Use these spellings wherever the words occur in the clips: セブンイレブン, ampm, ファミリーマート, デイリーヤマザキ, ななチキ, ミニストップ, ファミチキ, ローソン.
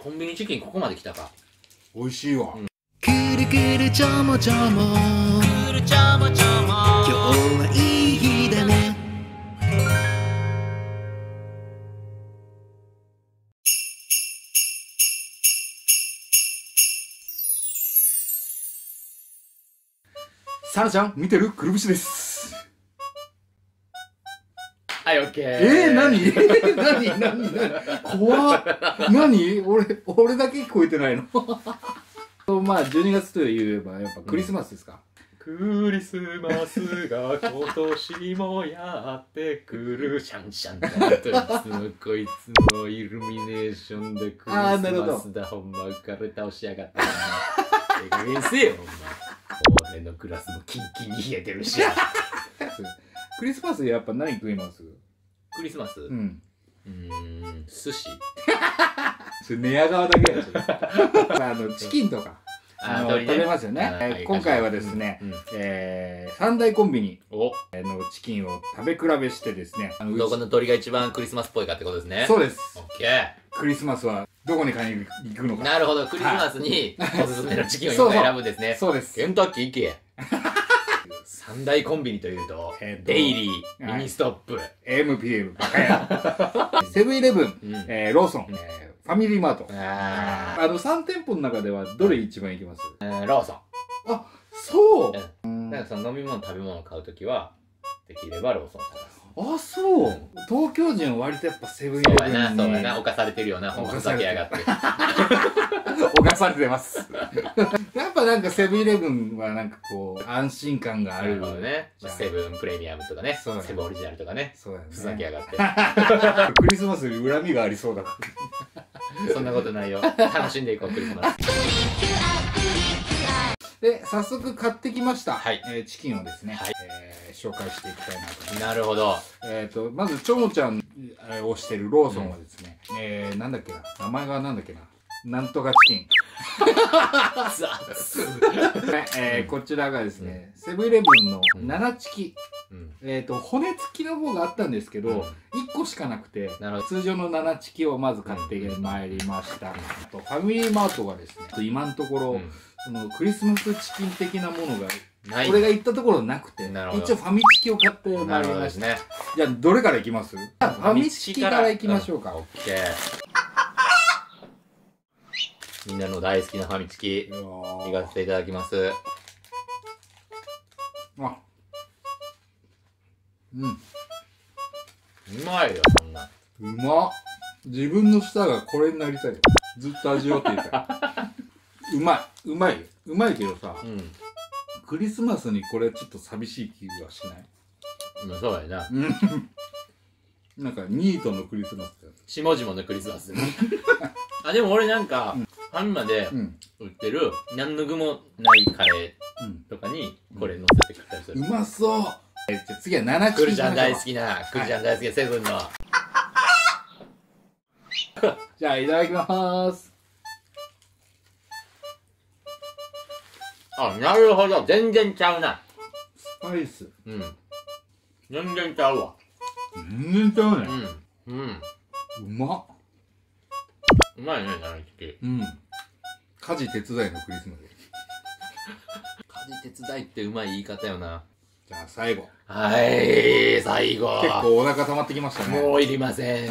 コンビニチキンここまで来たか。美味しいわ。キリキリちょもちょもキリちょもちょも今日はいい日だね。サラちゃん見てる？くるぶしです。はい、オッケー。何怖っ。何俺だけ聞こえてないの？まあ、12月といえばやっぱクリスマスですか。クリスマスが今年もやってくるシャンシャンだとこいつのイルミネーションでクリスマスだほんま浮かれ倒しやがった。えげせえよほんま。俺のグラスもキンキンに冷えてるし。クリスマスやっぱ何食います？クリスマス？うん。寿司。それ寝屋川だけやし。チキンとか食べますよね。今回はですね、三大コンビニのチキンを食べ比べしてですね、どこの鳥が一番クリスマスっぽいかってことですね。そうです。オッケー。クリスマスはどこに買いに行くのか。なるほど。クリスマスにおすすめのチキンを今選ぶんですね。そうです。ケンタッキー行け。三大コンビニというと、デイリー、ミニストップ、ampm、バカヤ、セブンイレブン、ローソン、ファミリーマート。3店舗の中ではどれ一番いきます？ローソン。あ、そう。なんかその飲み物、食べ物を買うときは、できればローソン探す。あ、そう。東京人は割とやっぱセブンイレブンに。そうやな、犯されてるよな、ほんまふざけやがって。犯されてます。やっぱなんかセブンイレブンはなんかこう、安心感があるよね。セブンプレミアムとかね、セブンオリジナルとかね、ふざけやがって。クリスマスに恨みがありそうだから。そんなことないよ。楽しんでいこう、クリスマス。で、早速買ってきました。チキンをですね、紹介していきたいなと思います。なるほど。まず、ちょもちゃんをしてるローソンはですね、なんだっけな、名前がなんだっけな。なんとかチキン。こちらがですね、セブンイレブンの7チキ。骨付きの方があったんですけど、1個しかなくて、通常の7チキをまず買ってまいりました。あと、ファミリーマートがですね、今のところ、そのクリスマスチキン的なものが、俺が行ったところなくて、一応ファミチキを買ってまいりました。じゃあ、どれからいきます？ファミチキからいきましょうか。オッケー。みんなの大好きなファミチキ、いかせていただきます。あ、うん。うまいよ、そんな。うまっ。自分の舌がこれになりたい。ずっと味わっていたい。うまい、うまい、うまいけどさ、クリスマスにこれちょっと寂しい気はしない？そうやな。なんか、ニートのクリスマスだよ。しもじものクリスマス。あ、でも俺なんか、ファミマで売ってる何の具もないカレーとかにこれ乗せて食ったりする。うまそう。じゃ次は7チキン。クルちゃん大好きな、クルちゃん大好きなセブンの。じゃあいただきまーす。あ、なるほど。全然ちゃうな。スパイス。うん。全然ちゃうわ。全然ちゃうね。うん。うまっ。うまいね、7チキン。うん。家事手伝いのクリスマス。家事手伝いってうまい言い方よな。じゃあ最後。はい、最後。結構お腹溜まってきましたね。もういりません。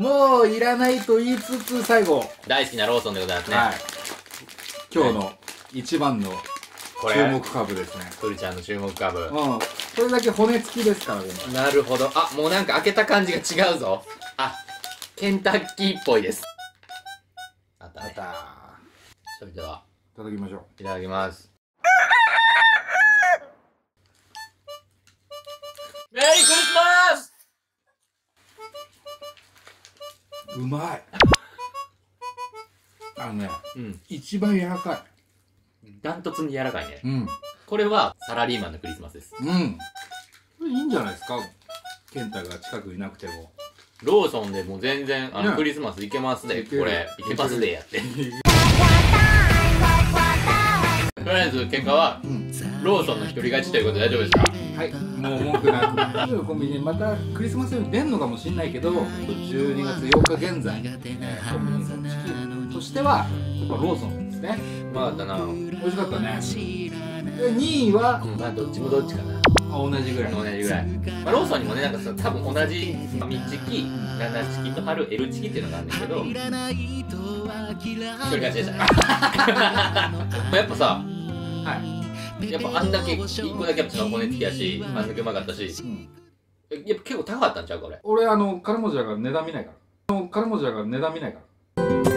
もういらないと言いつつ最後。大好きなローソンでございますね。はい。今日の一番の注目株ですね。トリちゃんの注目株。うん。それだけ骨付きですからね。なるほど。あ、もうなんか開けた感じが違うぞ。あ、ケンタッキーっぽいです。あったね。それでは、いただきましょう。いただきます。メリークリスマス！うまい。一番柔らかい。ダントツに柔らかいね。これはサラリーマンのクリスマスです。いいんじゃないですか？ケンタが近くいなくても。ローソンでも全然クリスマスいけますで、これいけますでやってとりあえず結果はローソンの一人勝ちということで大丈夫ですか？はい、もう文句なくコンビニまたクリスマスより出んのかもしれないけど、12月8日現在コンビニのチキンとしてはやっぱローソンですね。うまかったな、美味しかったね。2位はまあどっちもどっちかな、同じぐらいまあ、ローソンにもね、なんかさ多分同じファミチキ、ナナチキと春 L チキっていうのがあるんだけど、一人勝ちでしたね。やっぱさ、はい、やっぱあんだけ1個だけやっぱ骨付きやし、あんだけうまかったし、やっぱ結構高かったんちゃうか。俺あの金持ちだから値段見ないから。